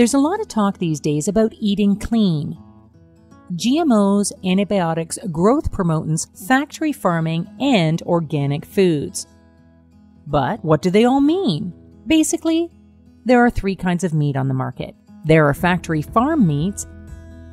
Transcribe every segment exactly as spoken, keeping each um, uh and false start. There's a lot of talk these days about eating clean. G M Os, antibiotics, growth promotants, factory farming, and organic foods. But what do they all mean? Basically, there are three kinds of meat on the market. There are factory farm meats.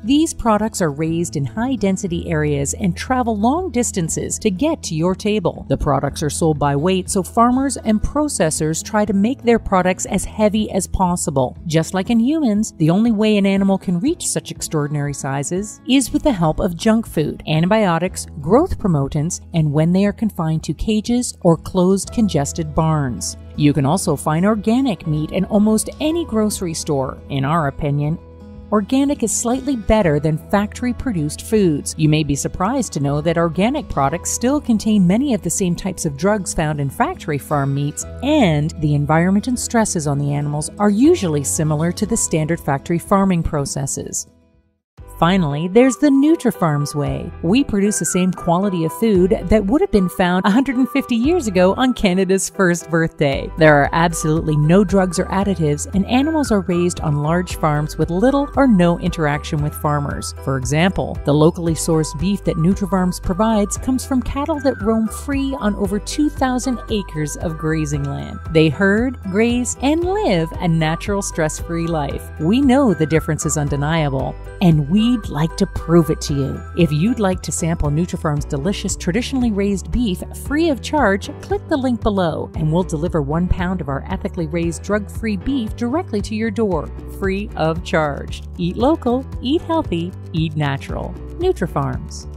These products are raised in high-density areas and travel long distances to get to your table. The products are sold by weight, so farmers and processors try to make their products as heavy as possible. Just like in humans, the only way an animal can reach such extraordinary sizes is with the help of junk food, antibiotics, growth promotants, and when they are confined to cages or closed congested barns. You can also find organic meat in almost any grocery store. In our opinion, organic is slightly better than factory-produced foods. You may be surprised to know that organic products still contain many of the same types of drugs found in factory farm meats, and the environment and stresses on the animals are usually similar to the standard factory farming processes. Finally, there's the Nutrafarms way. We produce the same quality of food that would have been found one hundred fifty years ago on Canada's first birthday. There are absolutely no drugs or additives, and animals are raised on large farms with little or no interaction with farmers. For example, the locally sourced beef that Nutrafarms provides comes from cattle that roam free on over two thousand acres of grazing land. They herd, graze, and live a natural, stress-free life. We know the difference is undeniable, and we We'd like to prove it to you. If you'd like to sample Nutrafarms' delicious traditionally raised beef free of charge, click the link below and we'll deliver one pound of our ethically raised drug-free beef directly to your door, free of charge. Eat local, eat healthy, eat natural. Nutrafarms.